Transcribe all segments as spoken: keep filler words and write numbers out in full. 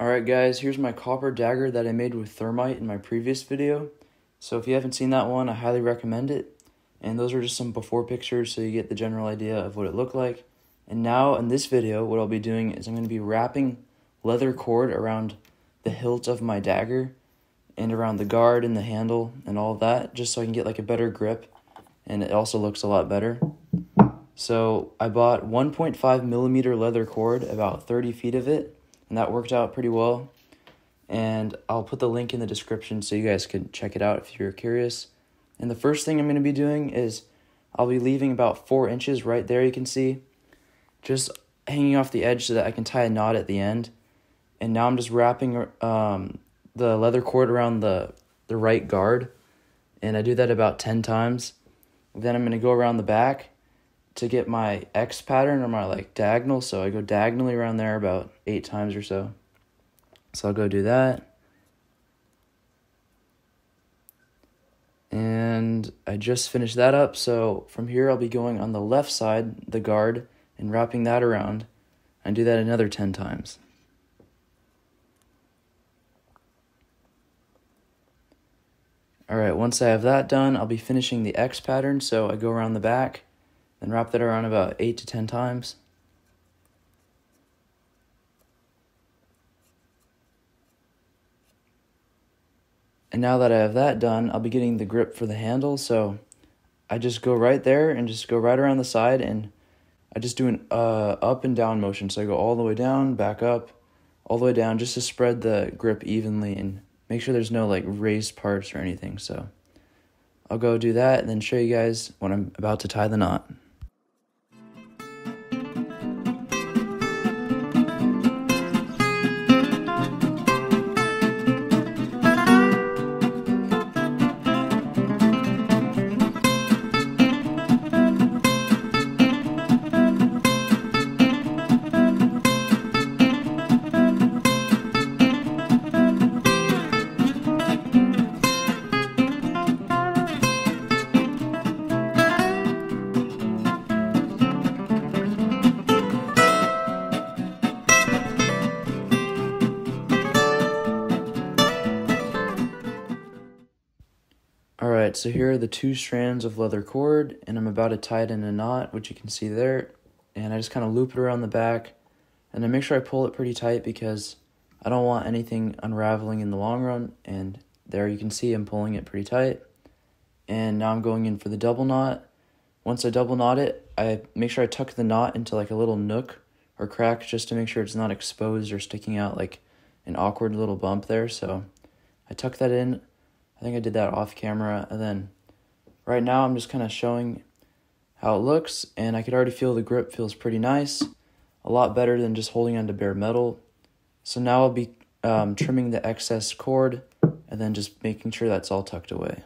Alright guys, here's my copper dagger that I made with thermite in my previous video. So if you haven't seen that one, I highly recommend it. And those are just some before pictures so you get the general idea of what it looked like. And now in this video, what I'll be doing is I'm going to be wrapping leather cord around the hilt of my dagger and around the guard and the handle and all that, just so I can get like a better grip. And it also looks a lot better. So I bought one point five millimeter leather cord, about thirty feet of it. And that worked out pretty well. And I'll put the link in the description so you guys can check it out if you're curious. And the first thing I'm going to be doing is I'll be leaving about four inches right there, you can see, just hanging off the edge so that I can tie a knot at the end. And now I'm just wrapping um, the leather cord around the, the right guard. And I do that about ten times. Then I'm going to go around the back to get my X pattern or my like diagonal. So I go diagonally around there about eight times or so. So I'll go do that. And I just finished that up. So from here, I'll be going on the left side, the guard, and wrapping that around and do that another ten times. All right, once I have that done, I'll be finishing the X pattern. So I go around the back and wrap that around about eight to ten times. And now that I have that done, I'll be getting the grip for the handle. So I just go right there and just go right around the side, and I just do an uh, up and down motion. So I go all the way down, back up, all the way down, just to spread the grip evenly and make sure there's no like raised parts or anything. So I'll go do that and then show you guys when I'm about to tie the knot. Alright, so here are the two strands of leather cord, and I'm about to tie it in a knot, which you can see there. And I just kind of loop it around the back, and I make sure I pull it pretty tight because I don't want anything unraveling in the long run. And there you can see I'm pulling it pretty tight. And now I'm going in for the double knot. Once I double knot it, I make sure I tuck the knot into like a little nook or crack just to make sure it's not exposed or sticking out like an awkward little bump there. So I tuck that in. I think I did that off camera, and then right now I'm just kind of showing how it looks, and I could already feel the grip feels pretty nice, a lot better than just holding onto bare metal. So now I'll be um, trimming the excess cord and then just making sure that's all tucked away.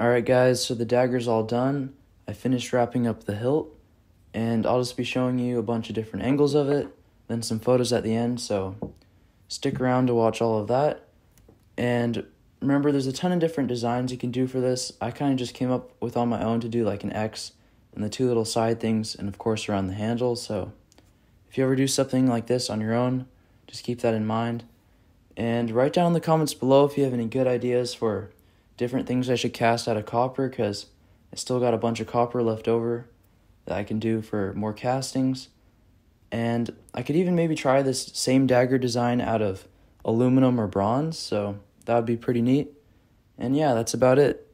Alright guys, so the dagger's all done. I finished wrapping up the hilt, and I'll just be showing you a bunch of different angles of it, then some photos at the end, so stick around to watch all of that. And remember, there's a ton of different designs you can do for this. I kind of just came up with on my own to do like an X and the two little side things, and of course around the handle. So if you ever do something like this on your own, just keep that in mind. And write down in the comments below if you have any good ideas for different things I should cast out of copper, because I still got a bunch of copper left over that I can do for more castings. And I could even maybe try this same dagger design out of aluminum or bronze, so that would be pretty neat. And yeah, that's about it.